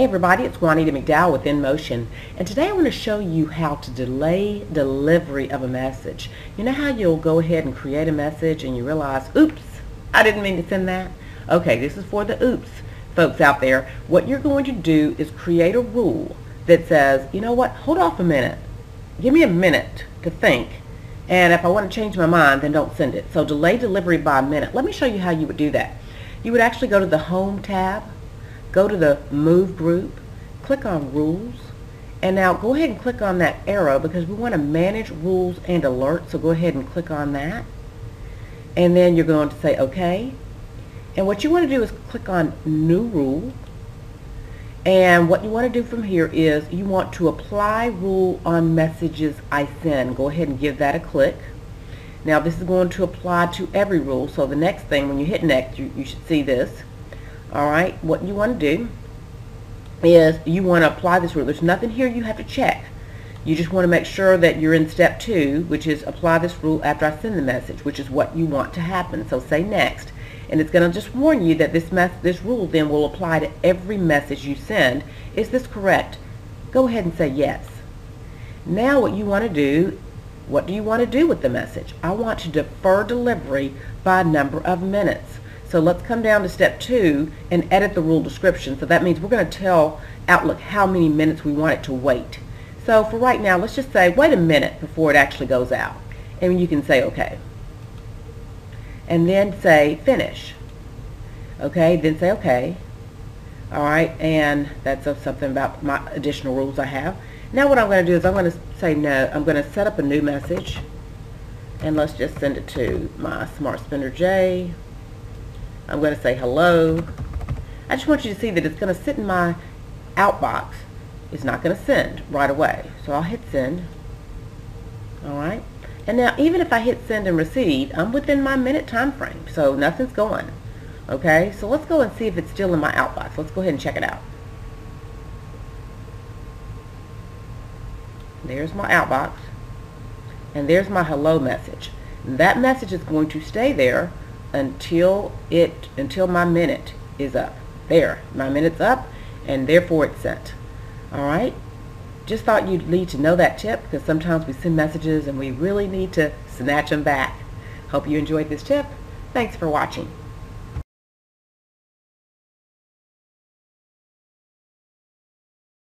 Hey everybody, it's Juanita McDowell with InMotion, and today I want to show you how to delay delivery of a message. You know how you'll go ahead and create a message and you realize, oops, I didn't mean to send that? Okay, this is for the oops folks out there. What you're going to do is create a rule that says, you know what, hold off a minute. Give me a minute to think, and if I want to change my mind, then don't send it. So delay delivery by a minute. Let me show you how you would do that. You would actually go to the Home tab, go to the Move group, click on Rules, and now go ahead and click on that arrow because we want to manage rules and alerts, so go ahead and click on that. And then you're going to say OK. And what you want to do is click on New Rule. And what you want to do from here is you want to apply rule on messages I send. Go ahead and give that a click. Now this is going to apply to every rule, so the next thing, when you hit next, you should see this. Alright, what you want to do is you want to apply this rule. There's nothing here you have to check. You just want to make sure that you're in step 2, which is apply this rule after I send the message, which is what you want to happen. So say next. And it's going to just warn you that this rule then will apply to every message you send. Is this correct? Go ahead and say yes. Now what you want to do, what do you want to do with the message? I want to defer delivery by a number of minutes. So let's come down to step 2 and edit the rule description. So that means we're going to tell Outlook how many minutes we want it to wait. So for right now, let's just say wait a minute before it actually goes out. And you can say OK. And then say finish. OK, then say OK. All right, and that's something about my additional rules I have. Now what I'm going to do is I'm going to say no. I'm going to set up a new message. And let's just send it to my smart spender J. I'm going to say hello. I just want you to see that it's going to sit in my outbox. It's not going to send right away. So I'll hit send. Alright. And now even if I hit send and receive, I'm within my minute time frame. So nothing's going. Okay. So let's go and see if it's still in my outbox. Let's go ahead and check it out. There's my outbox. And there's my hello message. That message is going to stay there until my minute is up. There, my minute's up, and therefore it's sent. Alright, just thought you'd need to know that tip, because sometimes we send messages and we really need to snatch them back. Hope you enjoyed this tip. Thanks for watching.